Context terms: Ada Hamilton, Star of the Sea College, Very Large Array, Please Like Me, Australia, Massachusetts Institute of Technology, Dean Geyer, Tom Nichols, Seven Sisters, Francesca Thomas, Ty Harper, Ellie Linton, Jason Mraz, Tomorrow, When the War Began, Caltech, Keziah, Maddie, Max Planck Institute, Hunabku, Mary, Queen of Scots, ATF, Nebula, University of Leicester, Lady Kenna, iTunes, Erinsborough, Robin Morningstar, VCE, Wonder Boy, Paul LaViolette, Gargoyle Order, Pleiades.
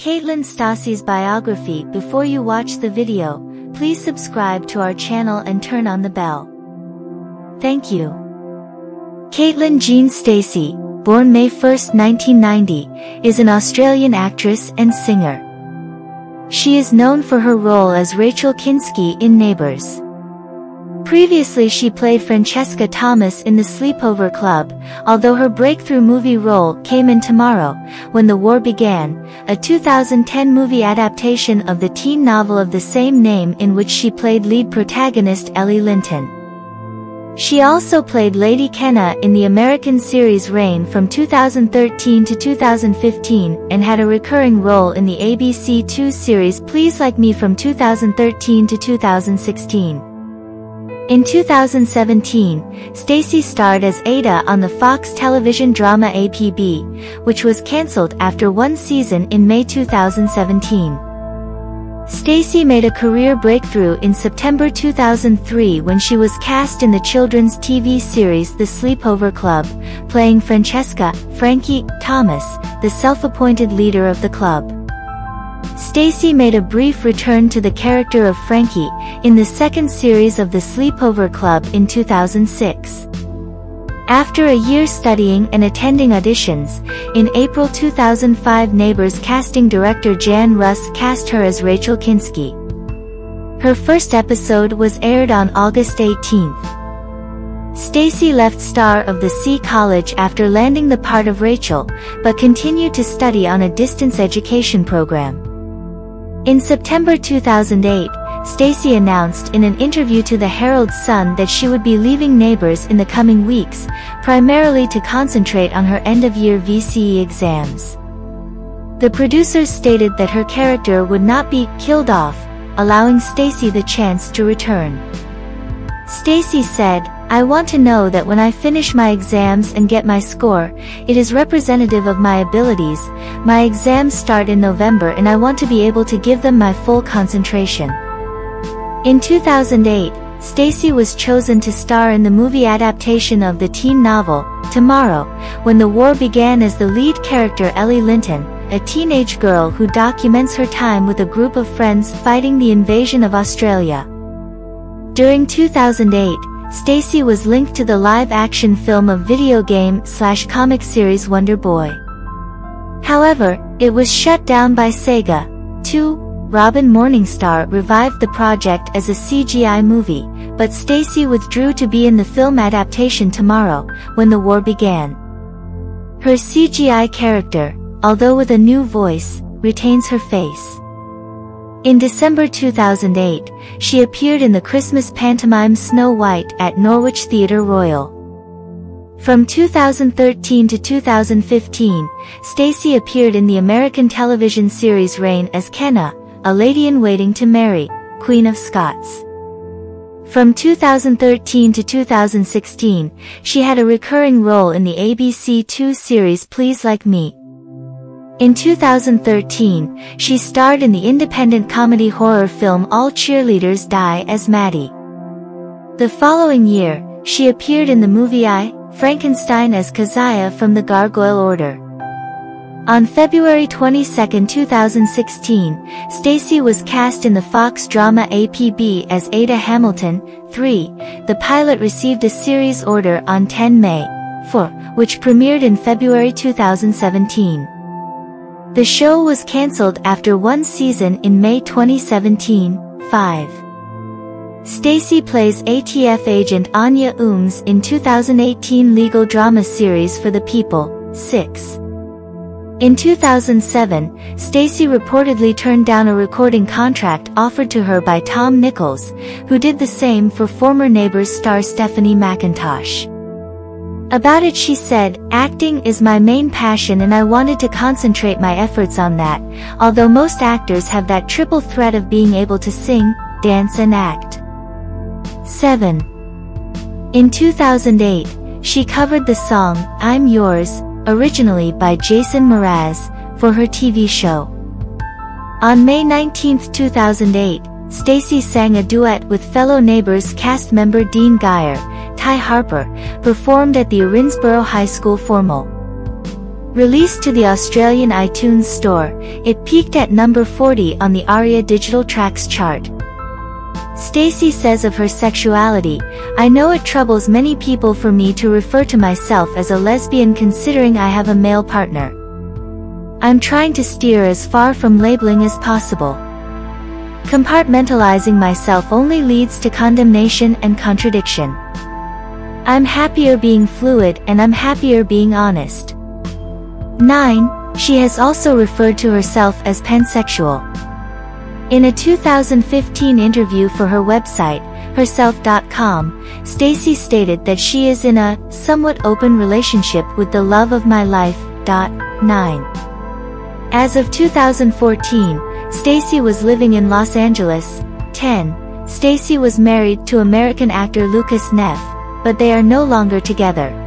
Caitlin Stasey's biography. Before you watch the video, please subscribe to our channel and turn on the bell. Thank you. Caitlin Jean Stasey, born May 1, 1990, is an Australian actress and singer. She is known for her role as Rachel Kinski in Neighbours. Previously she played Francesca Thomas in The Sleepover Club, although her breakthrough movie role came in Tomorrow, When the War Began, a 2010 movie adaptation of the teen novel of the same name in which she played lead protagonist Ellie Linton. She also played Lady Kenna in the American series Reign from 2013 to 2015 and had a recurring role in the ABC2 series Please Like Me from 2013 to 2016. In 2017, Stasey starred as Ada on the Fox television drama APB, which was cancelled after one season in May 2017. Stasey made a career breakthrough in September 2003 when she was cast in the children's TV series The Sleepover Club, playing Francesca "Frankie" Thomas, the self-appointed leader of the club. Stasey made a brief return to the character of Frankie in the second series of The Sleepover Club in 2006. After a year studying and attending auditions, in April 2005 Neighbours casting director Jan Russ cast her as Rachel Kinski. Her first episode was aired on August 18th. Stasey left Star of the Sea College after landing the part of Rachel, but continued to study on a distance education program. In September 2008, Stasey announced in an interview to the Herald Sun that she would be leaving Neighbours in the coming weeks, primarily to concentrate on her end-of-year VCE exams. The producers stated that her character would not be killed off, allowing Stasey the chance to return. Stasey said, "I want to know that when I finish my exams and get my score, it is representative of my abilities. My exams start in November and I want to be able to give them my full concentration." In 2008, Stasey was chosen to star in the movie adaptation of the teen novel, Tomorrow, When the War Began as the lead character Ellie Linton, a teenage girl who documents her time with a group of friends fighting the invasion of Australia. During 2008, Stasey was linked to the live-action film of video game/comic series Wonder Boy. However, it was shut down by Sega. 2. Robin Morningstar revived the project as a CGI movie, but Stasey withdrew to be in the film adaptation Tomorrow, When the War Began. Her CGI character, although with a new voice, retains her face. In December 2008, she appeared in the Christmas pantomime Snow White at Norwich Theatre Royal. From 2013 to 2015, Stasey appeared in the American television series Reign as Kenna, a lady-in-waiting to Mary, Queen of Scots. From 2013 to 2016, she had a recurring role in the ABC2 series Please Like Me. In 2013, she starred in the independent comedy horror film All Cheerleaders Die as Maddie. The following year, she appeared in the movie I, Frankenstein as Keziah from the Gargoyle Order. On February 22, 2016, Stasey was cast in the Fox drama APB as Ada Hamilton. 3. The pilot received a series order on 10 May. 4. Which premiered in February 2017. The show was cancelled after one season in May 2017. 5. Stasey plays ATF agent Anya Umms in 2018 legal drama series For the People. 6. In 2007, Stasey reportedly turned down a recording contract offered to her by Tom Nichols, who did the same for former Neighbours star Stephanie McIntosh. About it she said, "Acting is my main passion and I wanted to concentrate my efforts on that, although most actors have that triple threat of being able to sing, dance and act." 7. In 2008, she covered the song, "I'm Yours," originally by Jason Mraz, for her TV show. On May 19, 2008, Stasey sang a duet with fellow Neighbours cast member Dean Geyer, Ty Harper, performed at the Erinsborough High School formal. Released to the Australian iTunes Store, it peaked at number 40 on the ARIA Digital Tracks chart. Stasey says of her sexuality, "I know it troubles many people for me to refer to myself as a lesbian considering I have a male partner. I'm trying to steer as far from labeling as possible. Compartmentalizing myself only leads to condemnation and contradiction. I'm happier being fluid and I'm happier being honest." 9. She has also referred to herself as pansexual. In a 2015 interview for her website, herself.com, Stasey stated that she is in a somewhat open relationship with the love of my life. 9. As of 2014, Stasey was living in Los Angeles. 10. Stasey was married to American actor Lucas Neff, but they are no longer together.